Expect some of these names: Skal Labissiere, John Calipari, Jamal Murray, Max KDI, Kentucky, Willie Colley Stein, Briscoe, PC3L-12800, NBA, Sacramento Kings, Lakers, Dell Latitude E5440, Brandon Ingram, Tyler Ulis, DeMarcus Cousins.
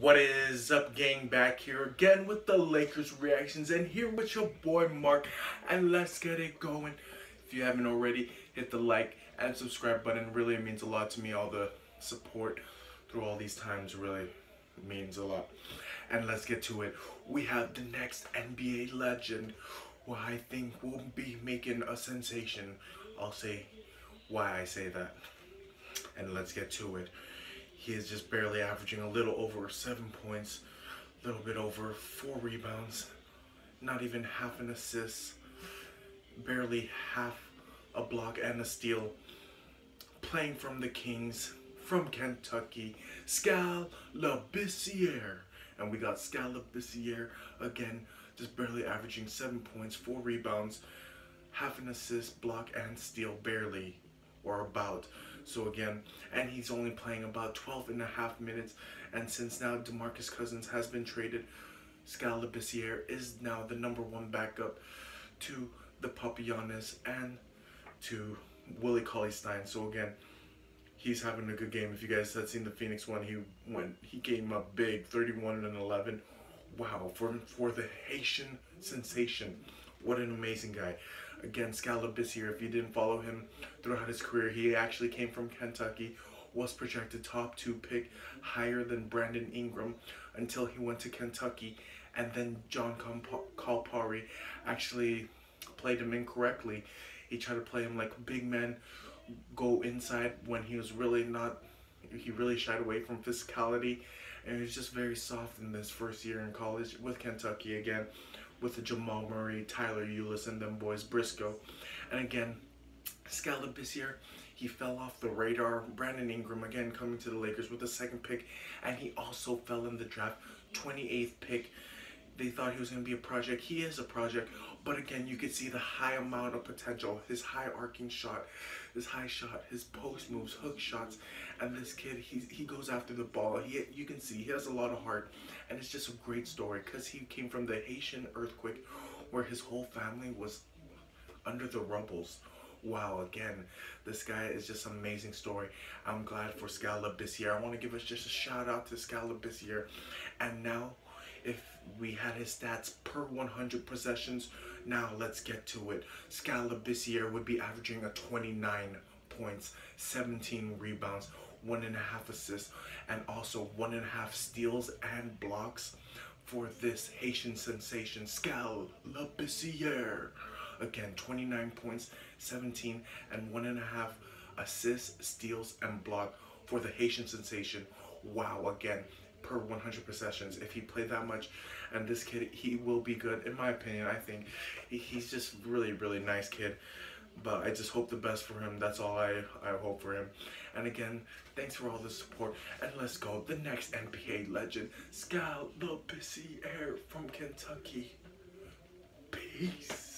What is up, gang? Back here again with the Lakers reactions, and here with your boy Mark, and let's get it going. If you haven't already, hit the like and subscribe button. Really, it means a lot to me. All the support through all these times really means a lot. And let's get to it. We have the next NBA legend who I think will be making a sensation. I'll say why I say that, and let's get to it. He is just barely averaging a little over 7 points, a little bit over 4 rebounds, not even half an assist, barely half a block and a steal. Playing from the Kings, from Kentucky, Skal Labissiere. And we got Skal Labissiere again, just barely averaging 7 points, 4 rebounds, half an assist, block and steal, barely, or about. So again, and he's only playing about 12.5 minutes, and since now DeMarcus Cousins has been traded, Skal Labissiere is now the #1 backup to the puppy Giannis and to Willie Colley Stein. So again, he's having a good game. If you guys had seen the Phoenix one, he came up big, 31 and 11. Wow, for the Haitian sensation. What an amazing guy. Again, Skal Labissiere, if you didn't follow him throughout his career, he actually came from Kentucky, was projected top 2 pick, higher than Brandon Ingram, until he went to Kentucky, and then John Calipari actually played him incorrectly. He tried to play him like a big man, go inside, when he was really not. He really shied away from physicality, and he was just very soft in this first year in college with Kentucky again, with the Jamal Murray, Tyler Ulis, and them boys, Briscoe. And again, Skal Labissiere, he fell off the radar. Brandon Ingram, again, coming to the Lakers with the 2nd pick, and he also fell in the draft, 28th pick. They thought he was going to be a project. He is a project, but again, you could see the high amount of potential, his high arcing shot, his high shot, his post moves, hook shots, and this kid, he goes after the ball. You can see he has a lot of heart, and it's just a great story because he came from the Haitian earthquake where his whole family was under the rubbles. Wow, again, this guy is just an amazing story. I'm glad for Skal Labissiere. I want to give us just a shout out to Skal Labissiere. And now, if we had his stats per 100 possessions, now let's get to it. Skal Labissiere would be averaging a 29 points, 17 rebounds, 1.5 assists, and also 1.5 steals and blocks for this Haitian sensation, Skal Labissiere. Again, 29 points, 17, and 1.5 assists, steals, and block for the Haitian sensation. Wow, again, per 100 possessions. If he played that much, and this kid, he will be good, in my opinion. I think he's just really, really nice kid, but I just hope the best for him. That's all I hope for him. And again, thanks for all the support, and let's go. The next NBA legend, Skal Labissiere from Kentucky. Peace.